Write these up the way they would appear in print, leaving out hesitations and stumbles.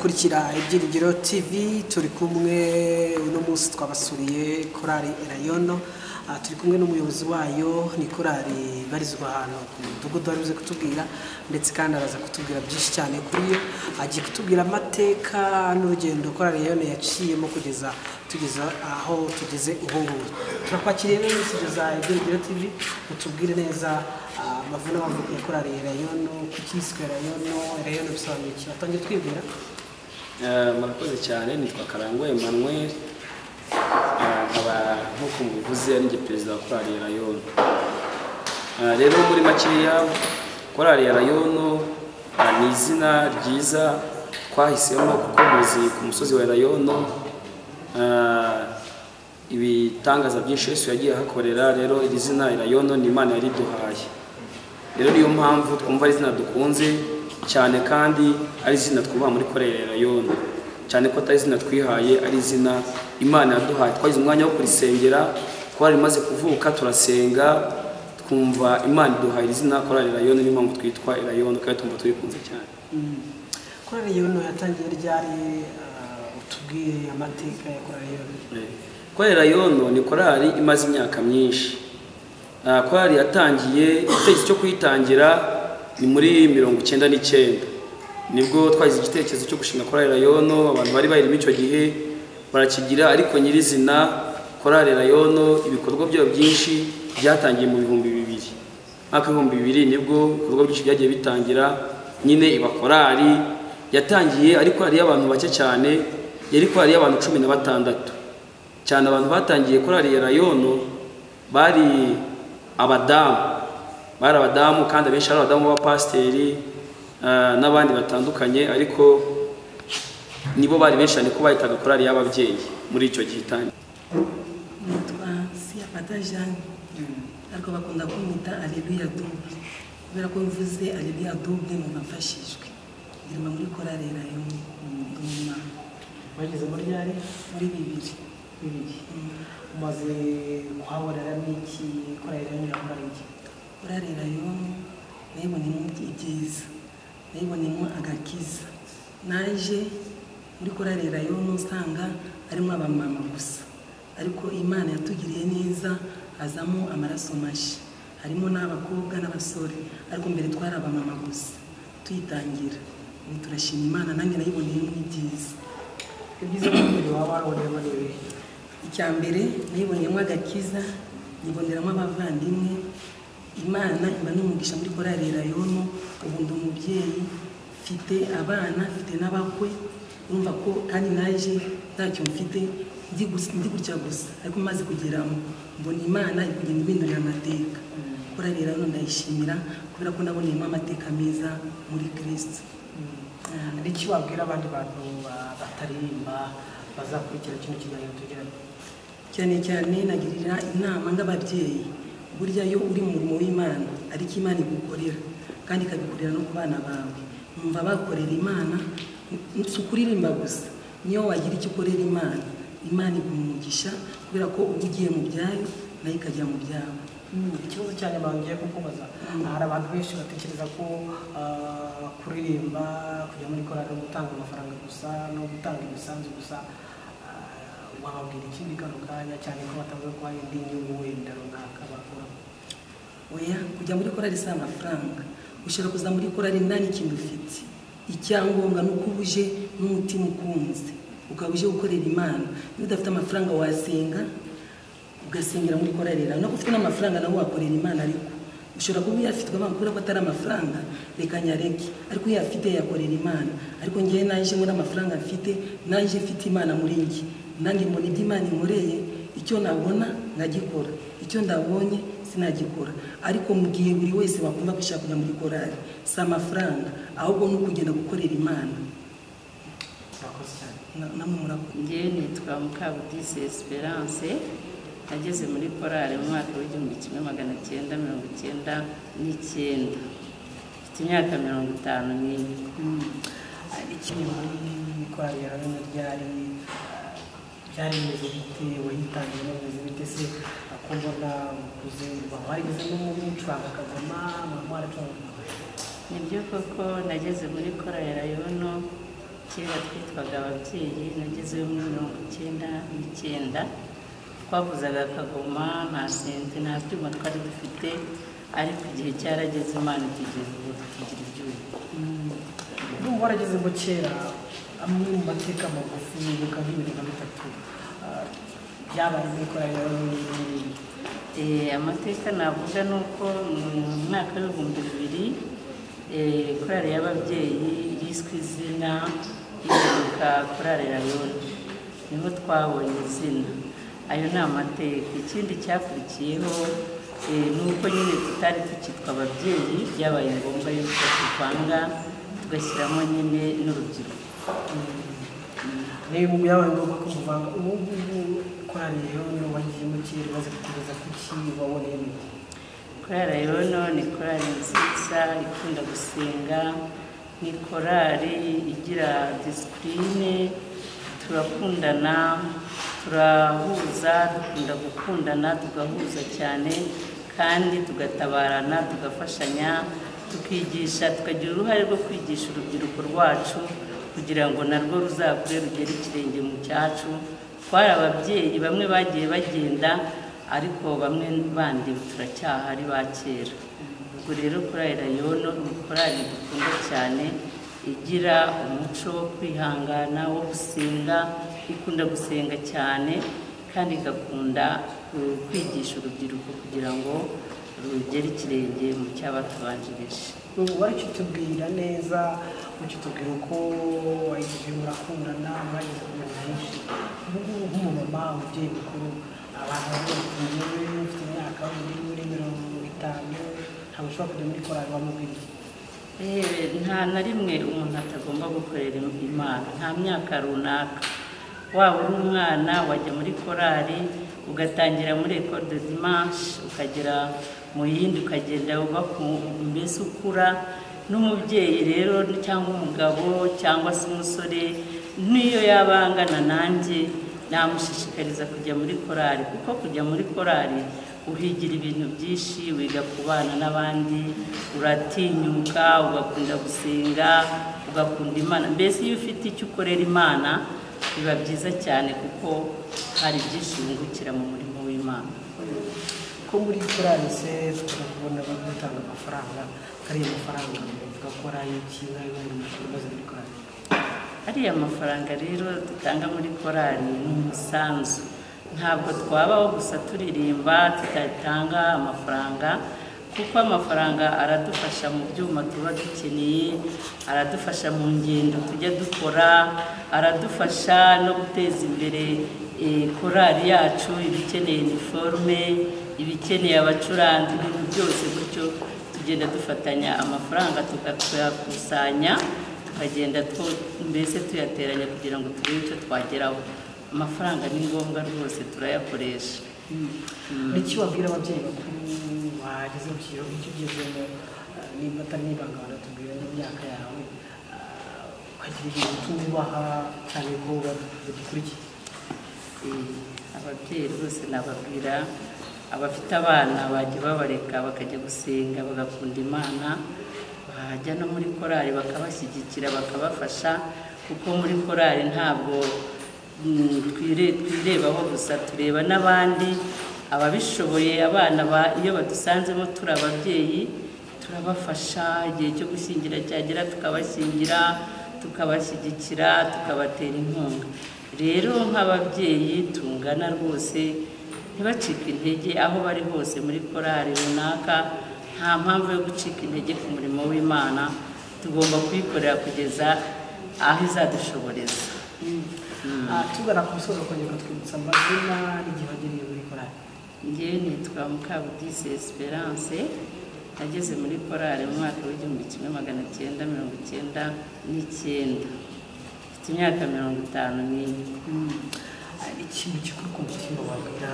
Kurikira Ibyiringiro TV turi kumwe uno munsi twabasuriye Korali Elayono turi kumwe n'umuyobozi wayo ni Korali barizwa hano ku mudugudu arize kutubwira ndetse kandi araza kutubwira byinshi cyane kuri yo agiye kutubwira amateka n'urugendo Korali Elayono yaciyemo kugeza tugeza aho tugeze ubu ngubu turakwakiriye rero tugeza Ibyiringiro TV utubwire neza amavuno y'abantu Korali Elayono kukiswe Elayono bisobanuye iki atangiye twibwira murakoze cyane nitwa Karangwe Emmanuel nk'uko mubivuze ari perezida wa Korali Elayono rero muri makiya Korali Elayono ni izina ryiza twahisemo kuko muzi ku musozi wa Elayono ibitangaza byinshi Yesu yagiye hakorera rero iri zina Elayono ni Imana yariduhaye rero niyo mpamvu twumva ari izina dukunze cyane kandi ari izina twubaha muri Korali Elayono cyane ko atari izina twihaye ari izina Imana yaduhaye twagize umwanya wo kurisengera twari maze kuvuka turasenga twumva Imana iduhaye izina Korali Elayono niyo mpamvu twitwa Elayono kandi twumva turikunze cyane Korali Elayono yatangiye ryari tubwiye amateka ya Korali Elayono Korali Elayono ni korali imaze imyaka myinshi korali yatangiye igitekerezo cyo kuyitangira ni muri 1999 nibwo twagize igitekerezo cyo gushinga Korali Elayono abantu bari bayirimo icyo gihe barakigira ariko nyirizina Korali Elayono ibikorwa byo byinshi byatangiye mu 2000 aka 2000 nibwo ibikorwa byinshi byagiye bitangira nyine ibakorali yatangiye ariko ari abantu bake cyane yari ko ari abantu 16 cyane abantu batangiye Korali Elayono bari abadamu kandi benshi ari abadamu ba pasteri n'abandi batandukanye ariko nibo bari benshi niko bahitaga Korali y'ababyeyi muri icyo gihe cyane twasi abadajani ariko bakunda kumita Alleluia double kubera ko mvuze Alleluia double mu bafashijwe irima muri Korali Elayono bageze muri yari muri 2000 maze kuhaborera n'iki Korali Elayono yakoranye Korali Elayono nayibonye ibyiza nayibonemo agakiza naje muri Korali Elayono usanga arimo abamama gusa ariko Imana yatugiriye neza azamo amaraso mashi harimo n'abakobwa n'abasore ariko mbere twari abamama gusa tuyitangira ni turashima Imana nange nayiboneye n'ibyiza ibyiza n'ibyo wabaronye bari icyambere nibonyemo agakiza niboneramo abavandimwe Imana iba n'umugisha muri Korali Elayono ubundi umubyeyi mfite abana mfite n'abakwe numva ko kandi naje ntacyo mfite ndi gutya gusa ariko maze kugeramo mbona Imana ikugenda ibindurira amateka Korali Elayono ndayishimira kubera ko naboneyemo amateka meza muri Kristo ndiki wabwira abandi bantu batarimba bazakurikira ikintu kiganiro tugeranye cyane cyane nagirira inama ngababyeyi burya yo uri mu murimo w'Imana ariko Imana igukorera kandi ikabikorera no kubana bawe numva bakorera Imana n'ukuririmba gusa niyo wagira icyo ukorera Imana Imana igumugisha kubera ko ugiye mu byayo nayo ikajya mu byawe ikibazo cyane bangiye kukubaza hari abantu benshi batekereza ko kuririmba kujya muri korali no gutanga amafaranga gusa no gutanga imisanzu gusa wababwira ikindi kano kanya cyane ko batavuga ko hari indi nyungu wenda runaka bakora oya kujya muri korali si amafaranga ushobora kuza muri korali nta n'ikintu ufite icyangombwa ni uko uje n'umutima ukunze ukaba uje gukorera Imana niba udafite amafaranga wasenga ugasengera muri korali no ufite n'amafaranga nawe wakorera Imana ariko ushobora kuba uyafite bakubwira ko atari amafaranga reka nyareke ariko uyafite yakorera Imana ariko ngiye naje ngo n'amafaranga mfite naje mfite Imana muri njye nange mbona ibyo Imana inkoreye icyo nabona nagikora icyo ndabonye sinagikora ariko mbwiye buri wese bakunda gushaka kujya muri korali si amafaranga ahubwo no kugenda gukorera Imana ngewe nitwa Mukabudisi Esperance ageze muri korali mu mwaka w'1999 ifite imyaka 54 korali Elayono ryari muziki wayitangiye n'ubuzi bitese akombona kuze bamwarize n'umucuranga kagoma n'amwara cyangwa nibyo koko nageze muri korali Elayono kera twitwaga ababyeyi nagezeyo muri 1999 twavuzaga Kagoma nta sente nta byuma twari dufite ariko igihe cyarageze Imana ikigeza ubu tukigira ibyuma. N'ubwo warageze ngo kera amwe mu mateka magufi y'umwaka wa 2003 byabaye muri Korali Elayono. Amateka navuga nuko mu mwaka wa 2000 korali y'ababyeyi yiswe izina ihinduka Korali Elayono niho twabonye izina. Ayo ni amateka. Ikindi cyakurikiyeho nuko nyine tutari tukitwa ababyeyi byabaye ngombwa yuko tuvanga tugashyiramo nyine n'urubyiruko. Reba byabaye ngombwa ko muvanga. Ubu ngubu Korali Elayono wagiye mu kirere maze kugereza ku kibi waboneye n'iki? Korali Elayono ni korali nziza ikunda gusenga, ni korali igira disipurine, turakundana, turahuza, dukunda gukundana, tugahuza cyane kandi tugatabarana, tugafashanya, tukigisha, tukagira uruhare rwo kwigisha urubyiruko rwacu kugira ngo narwo ruzakure rugere ikirenge mu cyacu. Twari ababyeyi bamwe bagiye bagenda ariko bamwe bandi turacyahari ba kera. Ubwo rero Korali Elayono korali dukunda cyane igira umuco wo kwihangana wo gusenga, ikunda gusenga cyane kandi igakunda kwigisha urubyiruko kugira ngo rugere ikirenge mu cyabatubanjirije. Ubu warakitubwira neza ukitubwira uko wagiye murakundana mwagize ubumenyi. Ubu nk'umumama ugiye mukuru abantu b'umugore ufite imyaka muri 50 ntabashobora kujya muri korali bamubwira. Nta na rimwe umuntu atagomba gukorera Imana nta myaka runaka. Waba uri umwana wajya muri korali ugatangira muri école de dimanche ukagera mu yindi ukagenda uba mbese ukura n'umubyeyi rero cyangwa umugabo cyangwa se umusore niyo yabangana nanjye namushishikariza kujya muri korali kuko kujya muri korali uhigira ibintu byinshi, wiga kubana n'abandi, uratinyuka, ugakunda gusenga, ugakunda Imana. Mbese iyo ufite icyo ukorera Imana biba byiza cyane kuko hari byinshi wungukira mu murimo w'Imana. Ko muri korali se tukabona abantu batanga amafaranga ari amafaranga bavuga ko ari ikintu bazi muri korali. Ariya amafaranga rero dutanga muri korali ni umusanzu. Ntabwo twabaho gusa turirimba tutatanga amafaranga kuko amafaranga aradufasha mu byuma tuba dukeneye, aradufasha mu ngendo tujya dukora, aradufasha no guteza imbere korali yacu, ibikeneye uniforme, ibikeneye abacuranzi, ibintu byose gutyo tugenda dufatanya amafaranga tukayakusanya tukagenda mbese tuyateranya kugira ngo tubone icyo twageraho. Amafaranga ni ngombwa rwose turayakoresha. Iki wabwira ababyeyi bakuru bageze mu kigero cy'ubuzima niba batanibanga baratubwira imyaka yawe ukagira igihe utubaha cyane ko badukurikiye. Ababyeyi rwose nababwira abafite abana bajya babareka bakajya gusenga bagakunda Imana, bajya no muri korali bakabashyigikira bakabafasha kuko muri korali ntabwo twirebaho gusa tureba n'abandi ababishoboye. Abana iyo badusanzemo turi ababyeyi turabafasha, igihe cyo gushyingira cyagera tukabashyingira, tukabashyigikira, tukabatera inkunga. Rero nk'ababyeyi tungana rwose ntibacike intege aho bari hose muri korali runaka. Nta mpamvu yo gucika intege ku murimo w'Imana, tugomba kuyikorera kugeza aho izadushoboreza. Tugana ku musozo kongera twibutsa amazina igihe wagereye muri korali. Njyewe nitwa Mukabudisi Esperance, nageze muri korali mu mwaka w'1999, mfite imyaka 54. Ikintu gikuru ku mutima wabwira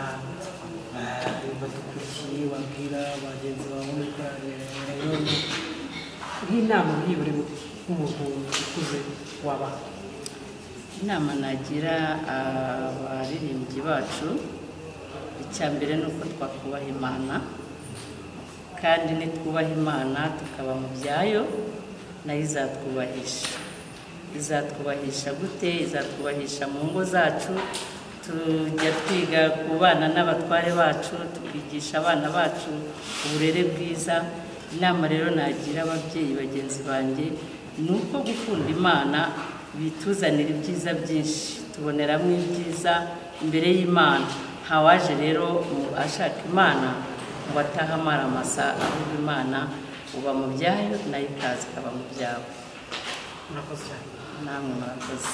badukurikiye wabwira bagenzi bawe muri korali Elayono nk'inama bibure nk'umuntu ukuze wabaha? Inama nagira abaririmbyi bacu icya mbere ni uko twakubaha Imana kandi nitwubaha Imana tukaba mu byayo nayo izatwubahisha. izatwubahisha gute, izatwubahisha mu ngo zacu, tujya twiga ku bana n'abatware bacu, tukigisha abana bacu uburere bwiza. Inama rero nagira ababyeyi bagenzi banjye nuko gukunda Imana bituzanira ibyiza byinshi, tuboneramo ibyiza imbere y'Imana. Ntawaje rero ashaka Imana ngo ataha amaramasa, ahubwo Imana uba mu byayo nayo ikaza ikaba mu byawe. Namwe murakoze.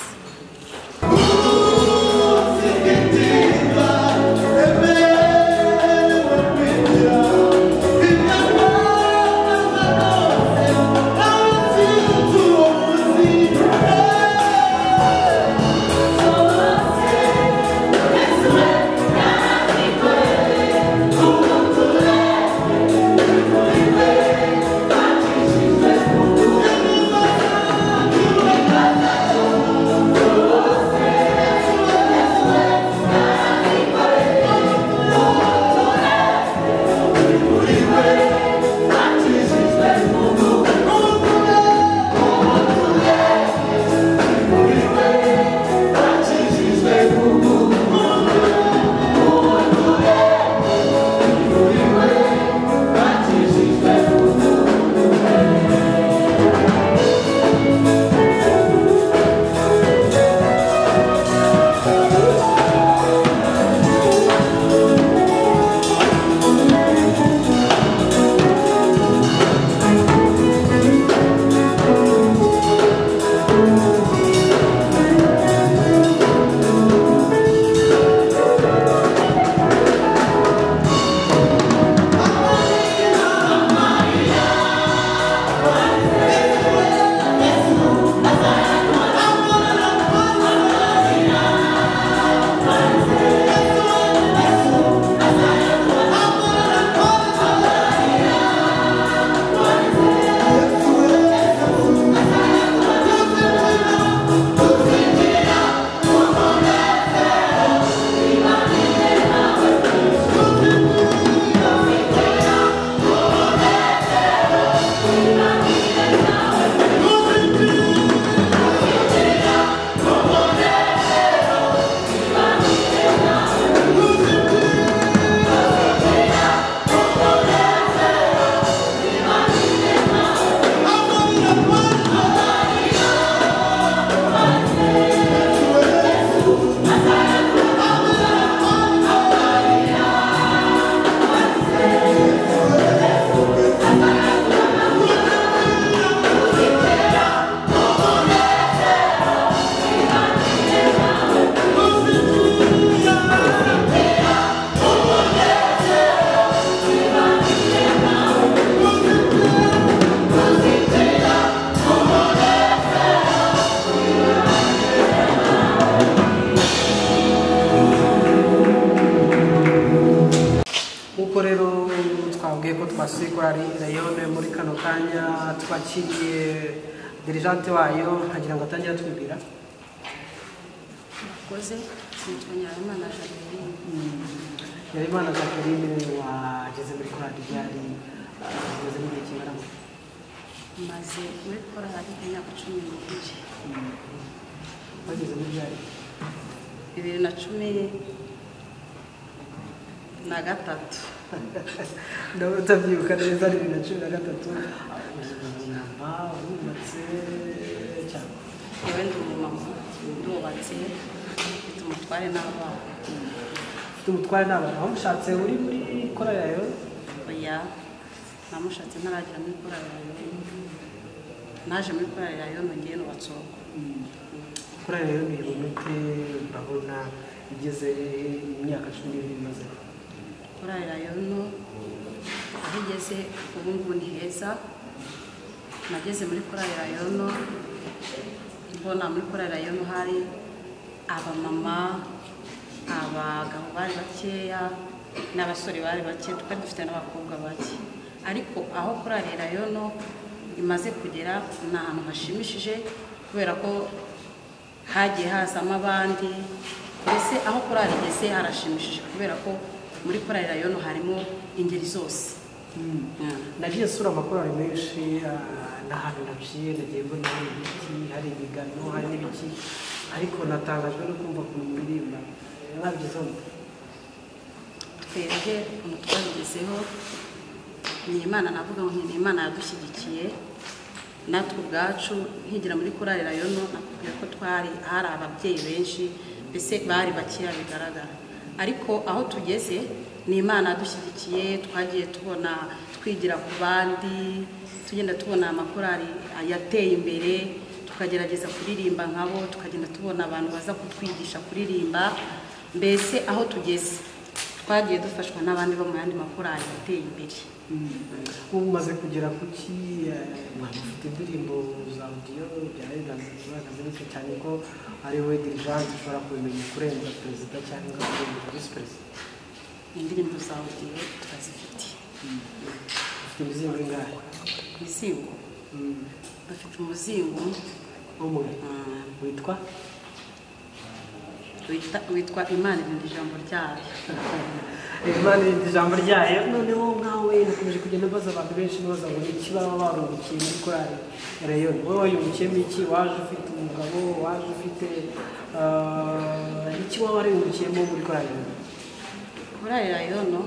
Korali Elayono muri kano kanya twakiriye dirigente wayo hagira ngo atangira twibira koze cyitwa Imana Jacqueline. Imana Jacqueline wageze muri Korali byari ageze muri kimara maze muri Korali imyaka 12 bageze muri byari 2013. No, it's a few countries that are in the children. I got the two. I went to Mamma to do what I say to Mutquarinawa. To Mutquarinawa, home shots, every Korea. But yeah, Mamma shots and I can put a Najami Korea. I don't again what's so. Korea, you meet Babuna, just a Yakashuni. Korali Elayono ahigeze ubungu ni heza. Nageze muri Korali Elayono mbona muri Korali Elayono hari abamama, abagabo bari bakeya n'abasore bari bake, twari dufite n'abakobwa bake. Ariko aho Korali Elayono imaze kugera ni ahantu hashimishije kubera ko hagiye hazamo abandi. Mbese aho Korali igeze harashimishije kubera ko muri Korali Elayono harimo ingeri zose. Nagiye sura amakorali menshi n'ahantu naciye nagiye mbona ibiti hari ibigano hari n'ibiki ariko natangajwe no kumva ku mirimba n'abyizona twebwe umutwangizeho ni Imana navuga ngo ni Imana yadushyigikiye natwe ubwacu nkigira muri Korali Elayono nakubwiye ko twari hari ababyeyi benshi bese bari bakira bigaragara ariko aho tugeze ni Imana yadushyigikiye twagiye tubona twigira ku bandi tugenda tubona amakorali yateye imbere tukagerageza kuririmba nkabo tukagenda tubona abantu baza kutwigisha kuririmba mbese aho tugeze twagiye dufashwa n'abandi bo mu yandi makorali yateye imbere umaze kugera kuki mufite indirimbo za audio byarenganye cyane ko ari we dirigente ushobora kubimenya kurenza perezida cyangwa vice perezida indirimbo za audio turazifite Muzingo. Bafite muzingo. Witwa? Witwa Imana y'ijambo ryayo. Imana y'ijambo ryayo. Noneho nkawe nakomeje kugenda baza abantu benshi baza ngo iki baba barukiye muri Korali Elayono. Wowe wayumukiyemo iki? Waje ufite umugabo, waje ufite iki wowe wariyumukiyemo muri Korali Elayono? Korali Elayono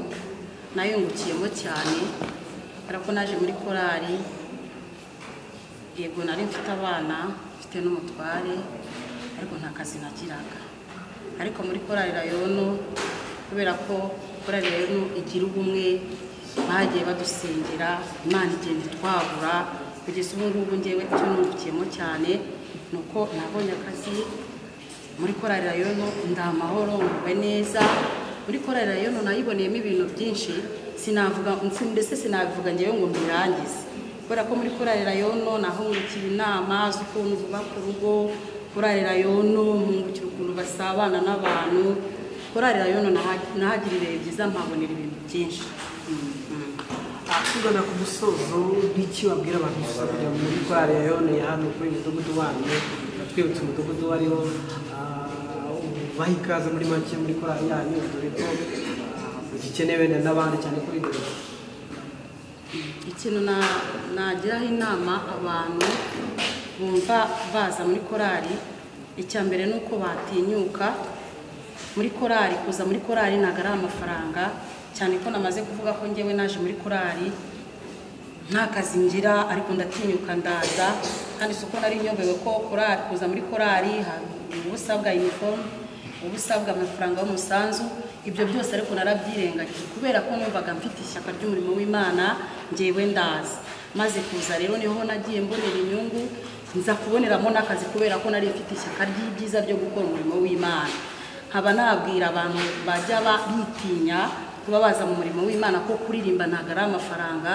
nayungukiyemo cyane. Ariko naje muri korali yego nari mfite abana mfite n'umutware ariko nta kazi nagiraga ariko muri Korali Elayono kubera ko Korali Elayono igira ubumwe bagiye badusengera Imana igenda twagura kugeza ubu ngubu ngewe icyo nungukiyemo cyane nuko nabonye akazi muri Korali Elayono ndamahoro ngwe neza muri Korali Elayono nayiboneyemo ibintu byinshi sinavuga ndetse sinavuga ngewe ngo mbirangize kubera ko muri Korali Elayono naho ngukira inama z'ukuntu vuba ku rugo Korali Elayono nkungukira ukuntu basabana n'abantu Korali Elayono nahagirira byiza mpabonera ibintu byinshi akugana ku musozo n'iki wabwira abantu basabira muri Korali Elayono ya hano kuri mudugudu wanyu twebutse umudugudu wariho bahikaza muri make muri Korali yanyu dore ko gikenewe n'abandi cyane kuri ndero ikintu nagiraho inama abantu bumva baza muri korali icya mbere nuko batinyuka muri korali kuza muri korali nagara amafaranga cyane ko namaze kuvuga ko ngewe naje muri korali nta kazi ngira ariko ndatinyuka ndaza kandi suko nari nyobewe ko korali kuza muri korali ubusabwa uniform ubusabwa amafaranga y'umusanzu ibyo byose ariko narabyirengagije kubera ko numvaga mfite ishyaka ry'umurimo w'Imana ngewe ndazi maze kuza rero niho nagiye mbonera inyungu nza kuboneramo n'akazi kubera ko nari mfite ishyaka ry'ibyiza byo gukora umurimo w'Imana nkaba nabwira abantu bajya bitinya kuba baza mu murimo w'Imana ko kuririmba ntago ari amafaranga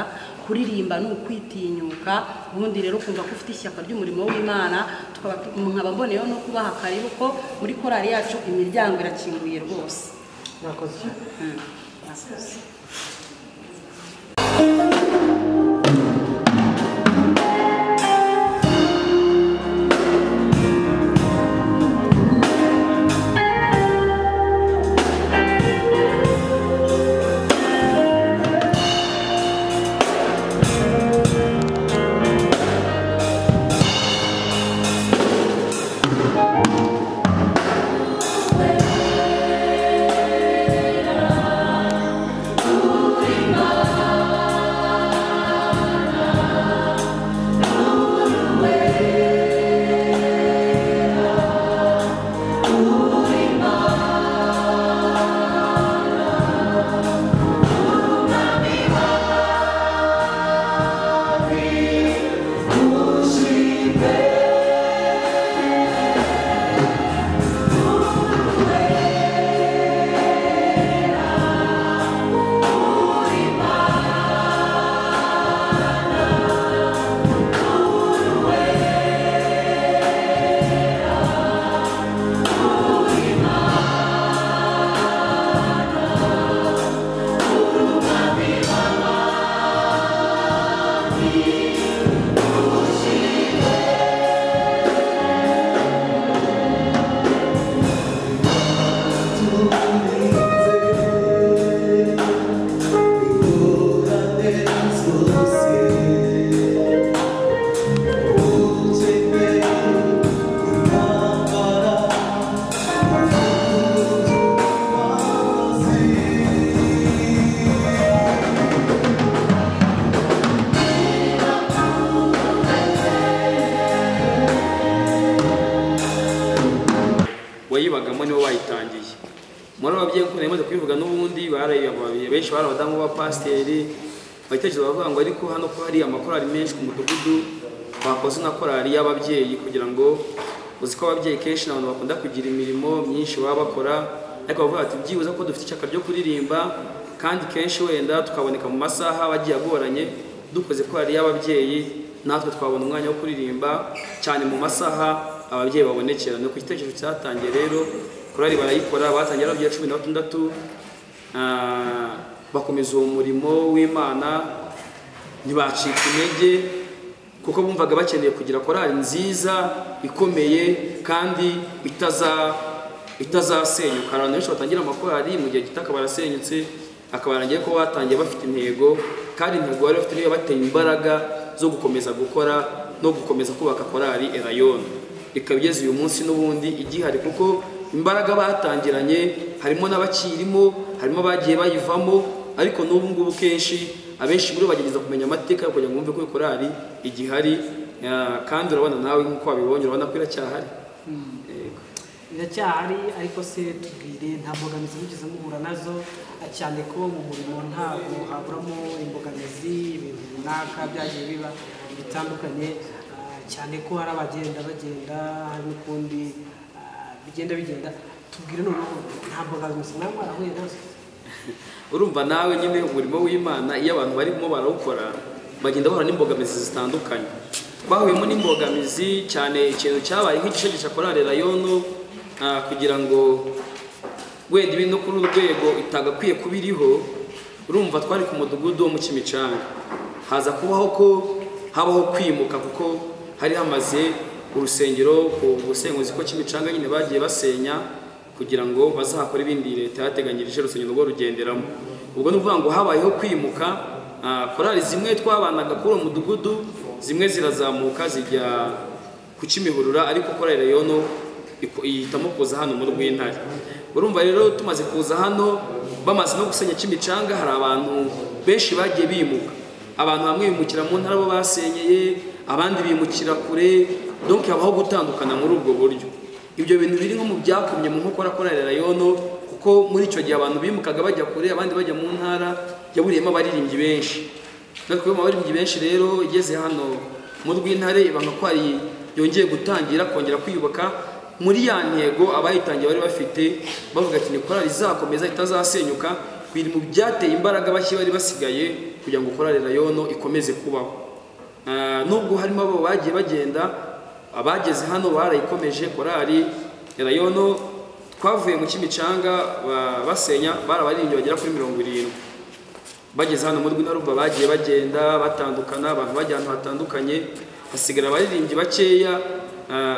kuririmba ni ukwitinyuka ubundi rero kumva ko ufite ishyaka ry'umurimo w'Imana nkaba mboneyeho no kubaha karibu ko muri korali yacu imiryango irakinguye rwose Nakoze. niwe wayitangiye muri ababyeyi kuko nemaze kubivuga n'ubundi bareye ababyeyi benshi barabadamu ba pasteri batekereza bavuga ngo ariko hano ko hari amakorali menshi ku mudugudu bakoze na korali y'ababyeyi kugira ngo uziko ababyeyi kenshi n'abantu bakunda kugira imirimo myinshi babakora ariko bavuga ati byibuze ko dufite icyaka byo kuririmba kandi kenshi wenda tukaboneka mu masaha bagiye agoranye dukoze korali y'ababyeyi natwe twabona umwanya wo kuririmba cyane mu masaha ababyeyi babonekera no kugitekerezo cyatangiye rero korali barayikora batangira bya 16 bakomeza uwo murimo w'Imana ntibacika intege kuko bumvaga bakeneye kugira korali nziza ikomeye kandi itazasenyuka abantu benshi batangira amakorali mu gihe gitaka barasenyutse akabarangiye ko batangiye bafite intego kandi intego bari bafite niyo bateye imbaraga zo gukomeza gukora no gukomeza kubaka korali Elayono ikabigeze uyu munsi n'ubundi igihari kuko imbaraga batangiranye harimo n'abakirimo harimo bagiye bayivamo ariko n'ubu ngubu kenshi abenshi muri bageza kumenya amateka kugira ngo umve ko korali igihari kandi urabona nawe nkuko abibonye urabona ko iracyahari iracyahari ariko se tubwire nta mbogamizi mugize muhura nazo cyane ko mu murimo ntabwo haburamo imbogamizi ibintu runaka byagiye biba bitandukanye cyane ko hari abagenda hari n'ukundi bigenda tubwire none nta mbogamizi namwe ahuye nazo urumva nawe nyine umurimo w'Imana iyo abantu barimo barawukora bagenda bahura n'imbogamizi zitandukanye twahuyemo n'imbogamizi cyane ikintu cyabaye nk'igishegesha korali Elayono kugira ngo wenda ibintu kuri urwego itagakwiye kubiriho urumva twari ku mudugudu wo mu Kimicanga haza kubaho ko habaho kwimuka kuko hari hamaze urusengero ku busenguzi ko Kimicanga nyine bagiye basenya kugira ngo bazakora ibindi leta yateganyirije rusengero rwo rugenderamo ubwo n'uvuga ngo habayeho kwimuka korali zimwe twabanaga kuri uwo mudugudu zimwe zirazamuka zijya ku Kimihurura ariko korali Elayono ihitamo kuza hano mu RWINTARE urumva rero tumaze kuza hano bamaze no gusenya Kimicanga hari abantu benshi bagiye bimuka abantu bamwe bimukira mu ntara bo basenyeye abandi bimukira kure donc habaho gutandukana muri ubwo buryo ibyo bintu biri nko mu byakumye mu nkokora korali Elayono kuko muri icyo gihe abantu bimukaga bajya kure abandi bajya mu ntara yaburiyemo abaririmbyi benshi natwe mu baririmbyi benshi rero igeze hano mu RWINTARE ibanga ko ari yongeye gutangira kongera kwiyubaka muri ya ntego abayitangiye bari bafite bavuga ati ni korali izakomeza itazasenyuka biri mu byateye imbaraga bashye bari basigaye kugira ngo korali Elayono ikomeze kubaho nubwo harimo abo bagiye bagenda abageze hano barayikomeje korali Elayono twavuye mu Kimicanga basenya barabarinjye bagera kuri 70 bageze hano mu RWINTARE bagiye bagenda batandukana abantu bajyana hatandukanye hasigara abaririmbyi bakeya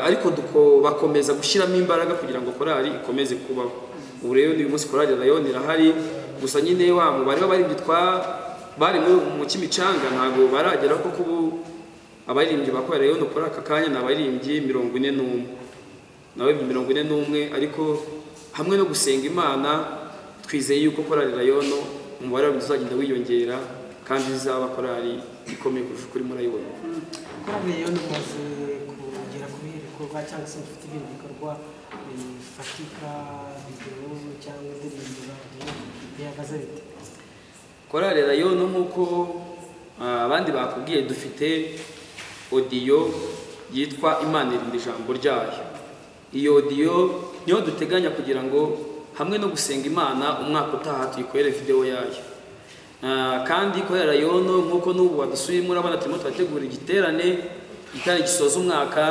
ariko duko bakomeza gushyiramo imbaraga kugira ngo korali ikomeze kubaho ubu rero uyu munsi korali Elayono irahari gusa nyine wabo bari baririmbyi bari mu Kimicanga ntago baragera ko kubu abaririmbyi ba korali Elayono kora aka kanya n'abaririmbyi 41 nawe 41 ariko hamwe no gusenga Imana twizeye yuko korali Elayono umubare w'abizagenda wiyongera kandi izaba korali ikomeye kurusha kuri muri ayo korali Elayono kwa cyangwa se mfite ibindi bikorwa bifatika video cyangwa indirimbo byagaze bite korali Elayono nkuko abandi bakubwiye dufite audio yitwa Imana irindi jambo ryayo iyo audio niyo duteganya kugira ngo hamwe no gusenga Imana umwaka utaha tuyikorere video yayo kandi korali Elayono nkuko n'ubu badusuye muri abana turimo twategura igiterane itari gisoza umwaka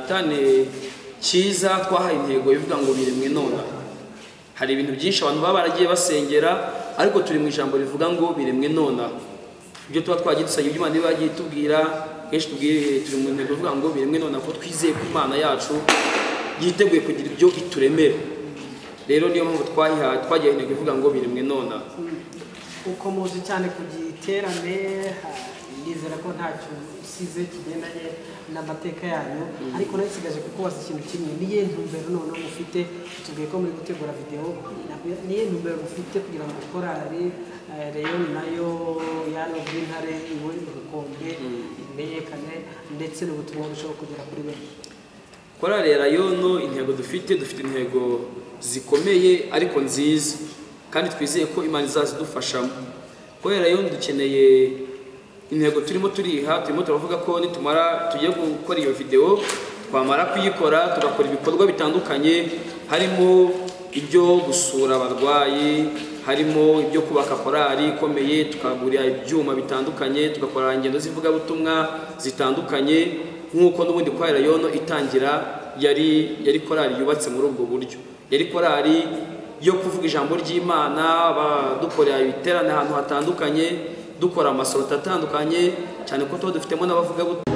itane cyiza twahaye intego ivuga ngo biremwe none hari ibintu byinshi abantu babaragiye basengera ariko turi mu ijambo rivuga ngo biremwe none ibyo tuba twagitse iby'Imana ibagiye tubwira kenshi tubwire turi mu ntego ivuga ngo biremwe none ko twizeye ku Imana yacu yiteguye kugira ibyo ituremera rero niyo mpamvu twagiye intego ivuga ngo biremwe none uko muzi cyane kugiterane nizera ko ntacyo usize kigendanye n'amateka yanyu ariko nasigaje kuko wasikintu kimwe niye ntumbero none mufite tugiye ko muri gutegura video niye ntumbero mufite kugira ngo korali Elayono nayo yano RWINTARE iwe urukombe imenyekane ndetse n'ubutumwa bwo kugera kuri benshi Korali Elayono intego dufite intego zikomeye ariko nziza kandi twizeye ko Imana izazidufashamo. Korali Elayono dukeneye intego turimo turiha, turimo turavuga ko nitumara tugiye gukora iyo video, twamara kuyikora turakora ibikorwa bitandukanye, harimo ibyo gusura abarwayi, harimo ibyo kubaka korali ikomeye, tukagurira ibyuma bitandukanye, tugakora ingendo zivuga butumwa zitandukanye nkuko n'ubundi kwa Elayono itangira yari korali yubatse muri ubwo buryo. Yari korali yo kuvuga ijambo ry'Imana, badukorera ibiterane ahantu hatandukanye, dukora amasorota atandukanye cyane ko dufitemo n'abavuga